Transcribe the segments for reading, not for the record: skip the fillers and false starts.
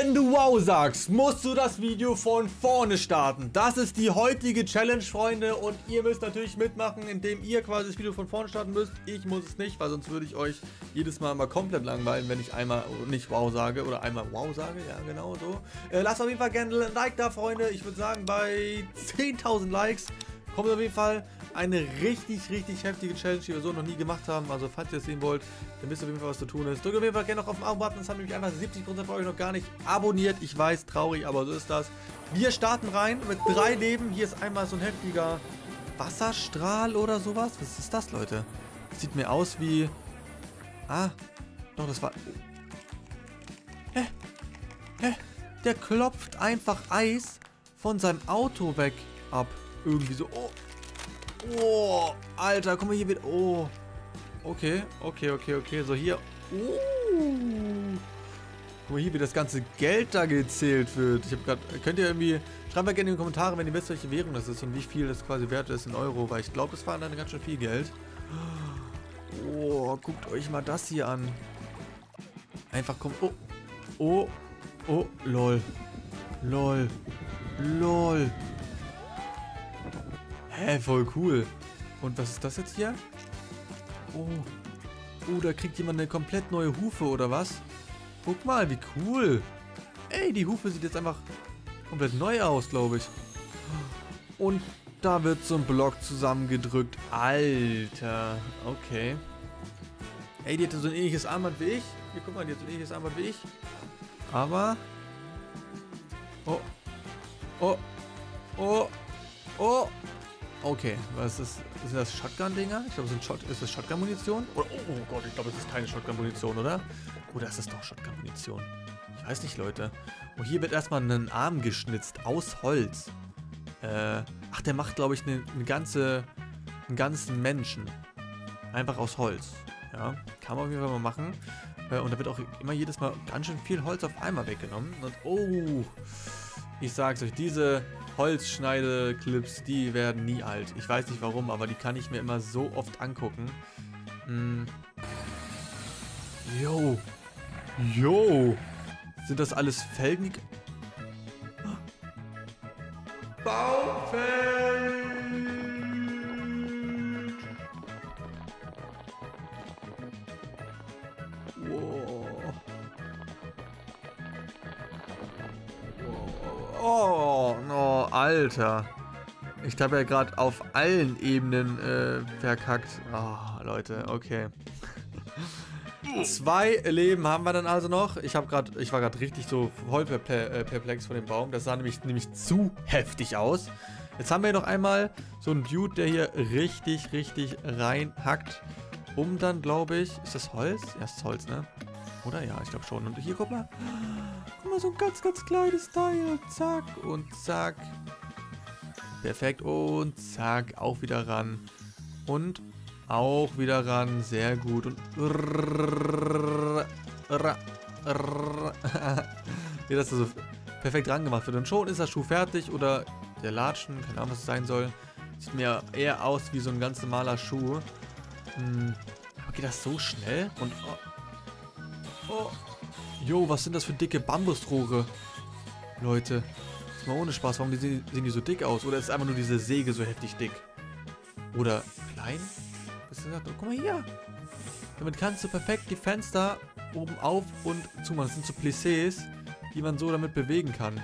Wenn du wow sagst, musst du das Video von vorne starten. Das ist die heutige Challenge, Freunde. Und ihr müsst natürlich mitmachen, indem ihr quasi das Video von vorne starten müsst. Ich muss es nicht, weil sonst würde ich euch jedes Mal mal komplett langweilen, wenn ich einmal nicht wow sage oder einmal wow sage. Ja, genau so. Lasst auf jeden Fall gerne ein Like da, Freunde. Ich würde sagen, bei 10.000 Likes kommt auf jeden Fall eine richtig heftige Challenge, die wir so noch nie gemacht haben. Also falls ihr das sehen wollt, dann wisst ihr auf jeden Fall, was zu tun ist. Drückt auf jeden Fall gerne noch auf den Abo-Button. Das haben nämlich einfach 70% von euch noch gar nicht abonniert. Ich weiß, traurig, aber so ist das. Wir starten rein mit 3 Leben. Hier ist einmal so ein heftiger Wasserstrahl oder sowas. Was ist das, Leute? Das sieht mir aus wie... Ah, doch, das war... Hä? Hä? Der klopft einfach Eis von seinem Auto weg ab. Irgendwie so... Oh! Oh, Alter, guck mal hier mit. Oh. Okay. So hier. Oh. Guck mal hier, wie das ganze Geld da gezählt wird. Ich habe gerade. Könnt ihr irgendwie. Schreibt mal gerne in die Kommentare, wenn ihr wisst, welche Währung das ist und wie viel das quasi wert ist in Euro. Weil ich glaube, das war dann ganz schön viel Geld. Oh, guckt euch mal das hier an. Einfach kommt. Oh. Oh. Oh. Lol. Lol. Lol. Hä, voll cool. Und was ist das jetzt hier? Oh. Oh, da kriegt jemand eine komplett neue Hufe, oder was? Guck mal, wie cool. Ey, die Hufe sieht jetzt einfach komplett neu aus, glaube ich. Und da wird so ein Block zusammengedrückt. Alter. Okay. Ey, die hatte so ein ähnliches Armband wie ich. Hier, guck mal, die hat so ein ähnliches Armband wie ich. Aber... Oh. Oh. Oh. Oh. Okay, was ist das? Sind das Shotgun-Dinger? Ich glaube, ist das Shotgun-Munition? Oh, oh Gott, ich glaube, es ist keine Shotgun-Munition, oder? Oder ist das doch Shotgun-Munition? Ich weiß nicht, Leute. Oh, hier wird erstmal ein Arm geschnitzt aus Holz. Ach, der macht, glaube ich, einen ganzen Menschen. Einfach aus Holz. Ja, kann man auf jeden Fall mal machen. Und da wird auch immer jedes Mal ganz schön viel Holz auf einmal weggenommen. Und, oh, ich sag's euch, diese... Holzschneide-Clips, die werden nie alt. Ich weiß nicht warum, aber die kann ich mir immer so oft angucken. Jo. Jo. Sind das alles Felgen? Baufeld! Wow. Oh. Alter, ich habe ja gerade auf allen Ebenen verkackt. Oh, Leute, okay. 2 Leben haben wir dann also noch. Ich war gerade richtig so voll perplex von dem Baum. Das sah nämlich zu heftig aus. Jetzt haben wir noch einmal so einen Dude, der hier richtig reinhackt. Um dann, glaube ich, ist das Holz? Ja, ist das Holz, ne? Oder? Ja, ich glaube schon. Und hier, guck mal. Guck mal, so ein ganz kleines Teil. Zack und zack. Perfekt. Und zack. Auch wieder ran. Und auch wieder ran. Sehr gut. Und... Ja, dass das so perfekt ran gemacht wird. Und schon ist das Schuh fertig. Oder der Latschen. Keine Ahnung, was es sein soll. Sieht mir eher aus wie so ein ganz normaler Schuh. Aber geht das so schnell? Und... Oh. Jo, was sind das für dicke Bambusrohre? Leute, ist mal ohne Spaß. Warum sehen die so dick aus? Oder ist einfach nur diese Säge so heftig dick? Oder klein? Was ist das? Oh, guck mal hier. Damit kannst du perfekt die Fenster oben auf und zu machen. Das sind so Plissés, die man so damit bewegen kann.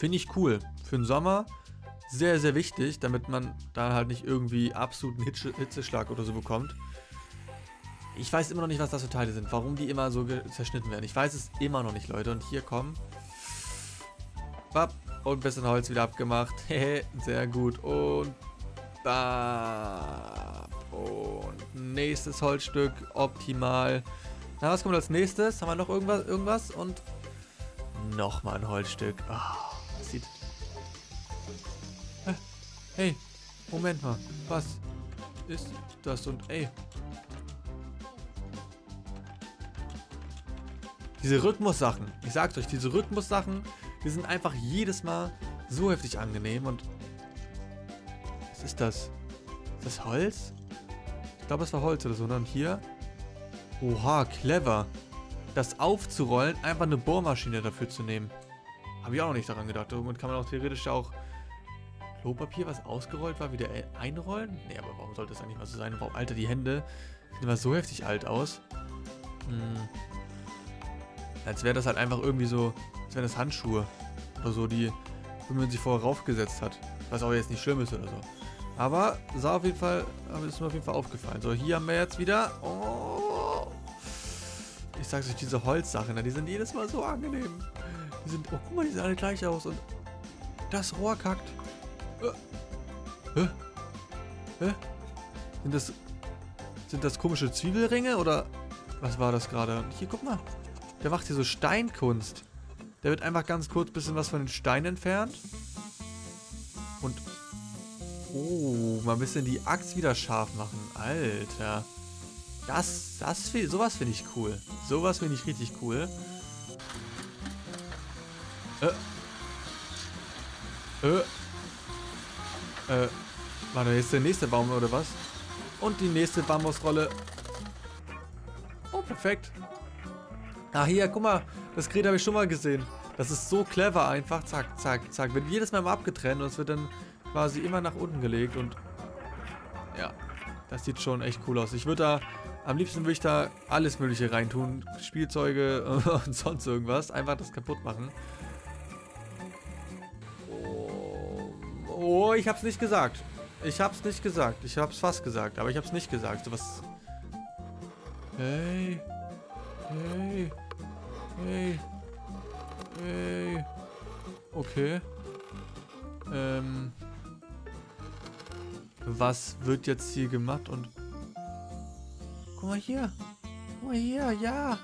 Finde ich cool. Für den Sommer sehr wichtig, damit man da halt nicht irgendwie absoluten Hitzeschlag oder so bekommt. Ich weiß immer noch nicht, was das für Teile sind. Warum die immer so zerschnitten werden. Ich weiß es immer noch nicht, Leute. Und hier kommen. Bap. Und ein bisschen Holz wieder abgemacht. Hehe. Sehr gut. Und. Bap. Und nächstes Holzstück. Optimal. Na, was kommt als nächstes? Haben wir noch irgendwas? Und. Nochmal ein Holzstück. Oh, das sieht. Hey. Moment mal. Was ist das? Und ey. Diese Rhythmus-Sachen, ich sag's euch, diese Rhythmus-Sachen, die sind einfach jedes Mal so heftig angenehm und... Was ist das? Ist das Holz? Ich glaube, es war Holz oder so. Und hier... Oha, clever. das aufzurollen, einfach eine Bohrmaschine dafür zu nehmen. Habe ich auch noch nicht daran gedacht. Damit kann man auch theoretisch auch Klopapier, was ausgerollt war, wieder einrollen. Nee, aber warum sollte das eigentlich mal so sein? Warum, Alter, die Hände sehen immer so heftig alt aus. Als wäre das halt einfach irgendwie so, als wären das Handschuhe oder so, die man sich vorher raufgesetzt hat. Was auch jetzt nicht schlimm ist oder so. Aber sah auf jeden Fall, ist mir auf jeden Fall aufgefallen. So, hier haben wir jetzt wieder, oh, ich sag's euch, diese Holzsachen, die sind jedes Mal so angenehm. Die sind, oh, guck mal, die sehen alle gleich aus und das Rohr kackt. Sind das komische Zwiebelringe oder was war das gerade? Hier, guck mal. Der macht hier so Steinkunst. Der wird einfach ganz kurz ein bisschen was von den Steinen entfernt. Und oh, mal ein bisschen die Axt wieder scharf machen. Alter. Sowas finde ich cool. Sowas finde ich richtig cool. Warte, jetzt der nächste Baum oder was? Und die nächste Bambusrolle. Oh, perfekt. Ah, hier, guck mal. Das Gerät habe ich schon mal gesehen. Das ist so clever einfach. Zack, zack, zack. Wird jedes Mal abgetrennt und es wird dann quasi immer nach unten gelegt. Und ja, das sieht schon echt cool aus. Ich würde da, am liebsten würde ich da alles Mögliche reintun. Spielzeuge und sonst irgendwas. Einfach das kaputt machen. Oh, ich hab's nicht gesagt. Ich hab's nicht gesagt. Ich hab's fast gesagt, aber ich hab's nicht gesagt. So was. Hey. Hey. Hey. Hey. Okay. Was wird jetzt hier gemacht und. Guck mal hier. Guck mal hier, ja.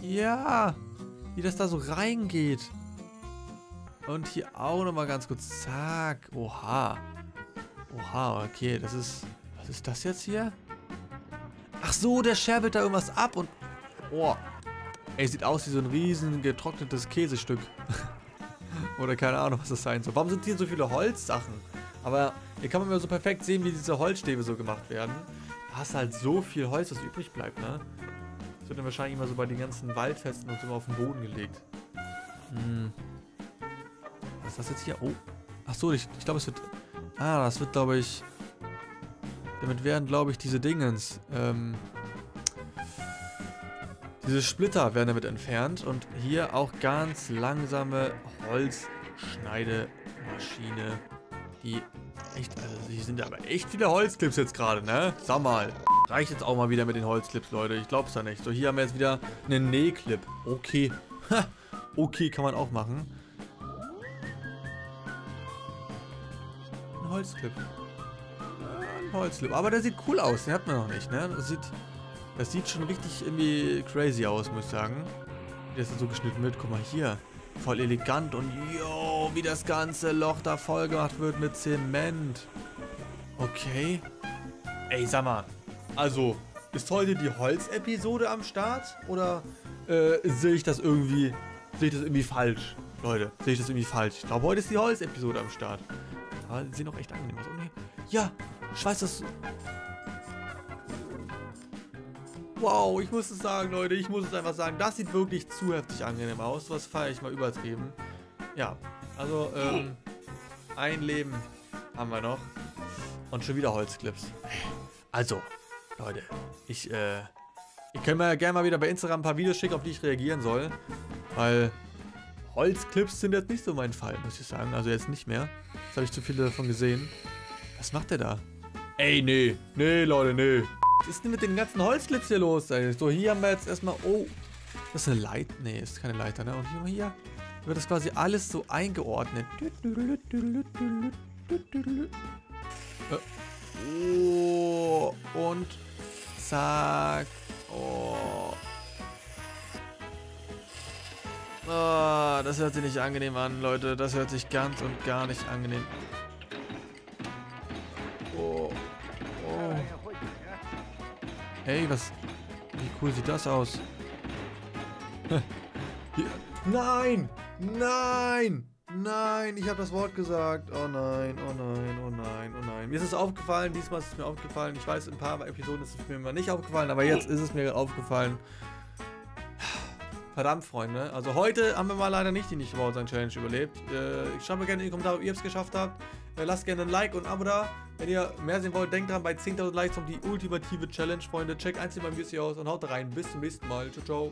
Ja. Wie das da so reingeht. Und hier auch nochmal ganz kurz. Zack. Oha. Oha, okay. Das ist. Was ist das jetzt hier? Ach so, der scherbelt da irgendwas ab und. Oh. Ey, sieht aus wie so ein riesen getrocknetes Käsestück. Oder keine Ahnung, was das sein soll. Warum sind hier so viele Holzsachen? Aber hier kann man immer so perfekt sehen, wie diese Holzstäbe so gemacht werden. Da hast du halt so viel Holz, das übrig bleibt, ne? Das wird dann wahrscheinlich immer so bei den ganzen Waldfesten und so mal auf den Boden gelegt. Hm. Was ist das jetzt hier? Oh. Achso, ich glaube, es wird. Ah, das wird, glaube ich. Damit werden, glaube ich, diese Dingens. Diese Splitter werden damit entfernt. Und hier auch ganz langsame Holzschneidemaschine. Die echt. Also, hier sind aber echt viele Holzclips jetzt gerade, ne? Sag mal. Reicht jetzt auch mal wieder mit den Holzclips, Leute. Ich glaub's ja nicht. So, hier haben wir jetzt wieder einen Nähclip. Okay. Ha. Okay, kann man auch machen. Holzclip. Ein Holzclip. Aber der sieht cool aus. Den hat man noch nicht, ne? Das sieht schon richtig irgendwie crazy aus, muss ich sagen. Wie das so geschnitten wird. Guck mal hier. Voll elegant und yo, wie das ganze Loch da voll gemacht wird mit Zement. Okay. Ey, sag mal. Also, ist heute die Holz-Episode am Start? Oder sehe ich das irgendwie falsch? Leute, sehe ich das irgendwie falsch? Ich glaube, heute ist die Holz-Episode am Start. Aber sie sehen auch echt angenehm aus. Okay. Ja, ich weiß das. Wow, ich muss es sagen, Leute. Ich muss es einfach sagen. Das sieht wirklich zu heftig angenehm aus. Was feiere ich mal übertrieben. Ja, also ein Leben haben wir noch. Und schon wieder Holzclips. Also, Leute. Ich kann mir gerne mal wieder bei Instagram ein paar Videos schicken, auf die ich reagieren soll. Weil Holzclips sind jetzt nicht so mein Fall, muss ich sagen. Also jetzt nicht mehr. Jetzt habe ich zu viele davon gesehen. Was macht der da? Ey, nee. Nee, Leute, nee. Was ist denn mit den ganzen Holzclips hier los, ey? So, hier haben wir jetzt erstmal... Oh, das ist eine Leiter. Nee, ist keine Leiter, ne? Und hier wird das quasi alles so eingeordnet. Oh, und... Zack. Oh... Oh, das hört sich nicht angenehm an, Leute. Das hört sich ganz und gar nicht angenehm an. Oh. Oh. Hey, was... Wie cool sieht das aus? Nein! Nein! Nein! Ich habe das Wort gesagt. Oh nein, oh nein, oh nein, oh nein. Mir ist es aufgefallen. Diesmal ist es mir aufgefallen. Ich weiß, in ein paar Episoden ist es mir mal nicht aufgefallen. Aber jetzt ist es mir aufgefallen. Verdammt, Freunde. Also heute haben wir mal leider nicht die Nicht-Bauer-Sein-Challenge überlebt. Schreibt mir gerne in die Kommentare, ob ihr es geschafft habt. Lasst gerne ein Like und ein Abo da. Wenn ihr mehr sehen wollt, denkt dran, bei 10.000 Likes kommt die ultimative Challenge, Freunde. Checkt einzeln beim Video aus und haut rein. Bis zum nächsten Mal. Ciao, ciao.